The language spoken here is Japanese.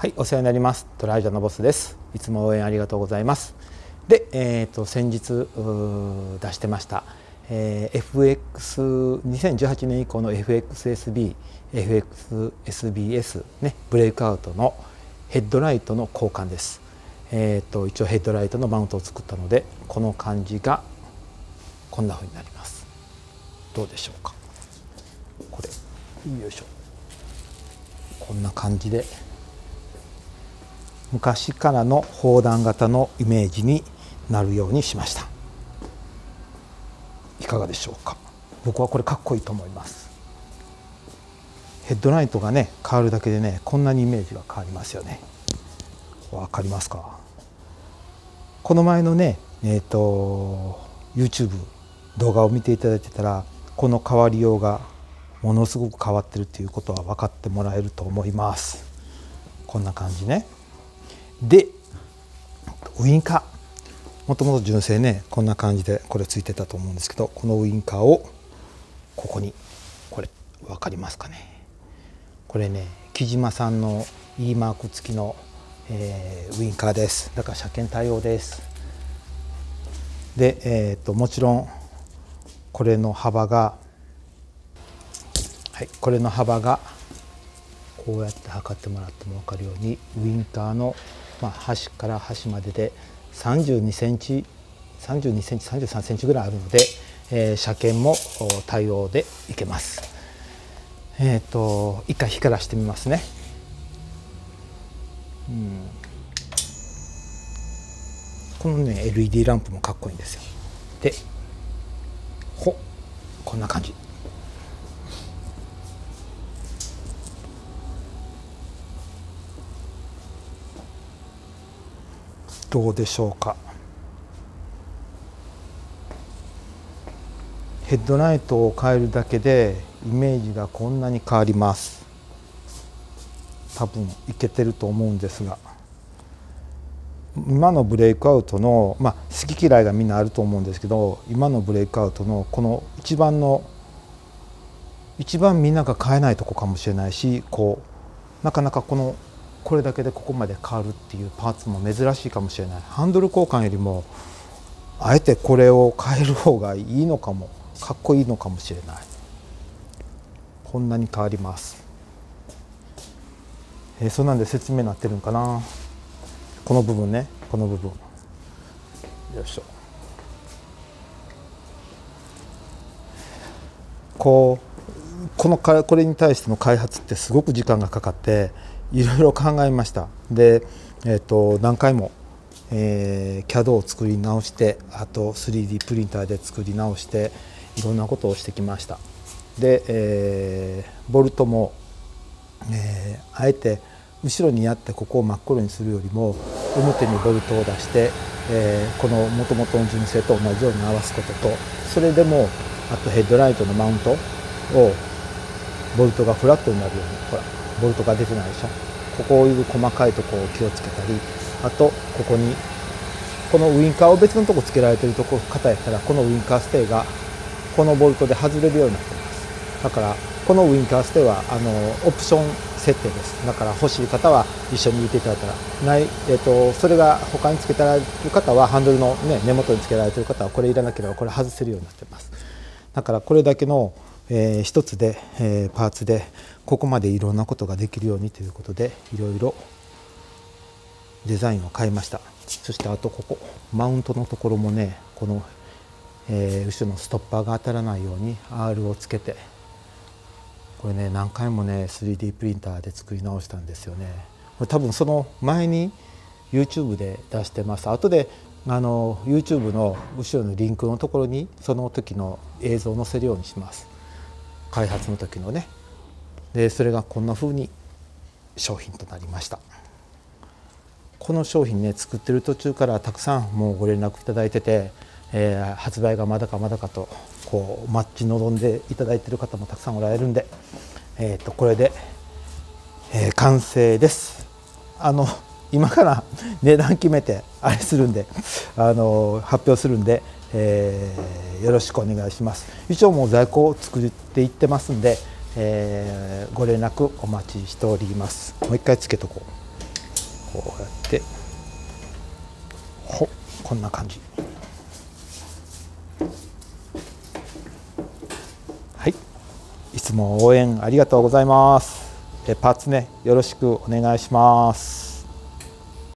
はい、お世話になります。トライジャのボスです。いつも応援ありがとうございます。で、先日出してました、2018年以降の FXSB、FXSBS ね、ブレイクアウトのヘッドライトの交換です。一応ヘッドライトのマウントを作ったので、この感じがこんな風になります。どうでしょうか。これ、よいしょ。こんな感じで。昔からの砲弾型のイメージになるようにしました。いかがでしょうか。僕はこれかっこいいと思います。ヘッドライトがね変わるだけでね、こんなにイメージが変わりますよね。わかりますか。この前のねYouTube 動画を見ていただいてたら、この変わりようがものすごく変わってるということは分かってもらえると思います。こんな感じね。でウインカー、もともと純正ねこんな感じでこれついてたと思うんですけど、このウインカーをここに、これ分かりますかね。これね木島さんの E マーク付きの、ウインカーです。だから車検対応です。で、もちろんこれの幅が、はい、これの幅がこうやって測ってもらっても分かるように、ウインカーの端から端までで32センチ、33センチぐらいあるので、車検も対応でいけます。一回光らしてみますね。このね LED ランプもかっこいいんですよ。で、こんな感じ。どうでしょうか。ヘッドライトを変えるだけでイメージがこんなに変わります。多分いけてると思うんですが、今のブレイクアウトの、好き嫌いがみんなあると思うんですけど、今のブレイクアウトのこの一番みんなが変えないとこかもしれないし、なかなかこれだけでここまで変わるっていうパーツも珍しいかもしれない。ハンドル交換よりもあえてこれを変える方がいいのかも、かっこいいのかもしれない。こんなに変わります。そうなんで説明になってるのかな。この部分ね、この部分、よいしょ、これに対しての開発ってすごく時間がかかっていろいろ考えました。で、何回も、CAD を作り直して、あと 3D プリンターで作り直して、いろんなことをしてきました。で、ボルトも、あえて後ろにやってここを真っ黒にするよりも表にボルトを出して、この元々の純正と同じように合わすことと、それでもあとヘッドライトのマウントをボルトがフラットになるように、ほらボルトが出てないでしょ。ここをいう細かいところを気をつけたり、あとここにこのウインカーを別のとこつけられてるとこ方やったら、このウインカーステーがこのボルトで外れるようになってます。だからこのウインカーステーはオプション設定です。だから欲しい方は一緒にいていただいたらない、それが他につけてられる方は、ハンドルの、根元につけられてる方はこれいらなければこれ外せるようになってます。だからこれだけの一つで、パーツでここまでいろんなことができるようにということで、いろいろデザインを変えました。そしてあとここマウントのところもね、この、後ろのストッパーが当たらないように R をつけて、これね何回もね 3D プリンターで作り直したんですよね。これ多分その前に YouTube で出してます。後でYouTube の後ろのリンクのところにその時の映像を載せるようにします。開発の時のね。でそれがこんな風に商品となりました。この商品ね作ってる途中からたくさんもうご連絡いただいてて、発売がまだかと待ち望んでいただいてる方もたくさんおられるんで、これで、完成です。今から値段決めてあれするんで、発表するんで、よろしくお願いします。一応もう在庫を作っていってますんで、ご連絡お待ちしております。もう一回つけとこう。こうやってこんな感じ。はい、いつも応援ありがとうございます。パーツね、よろしくお願いします。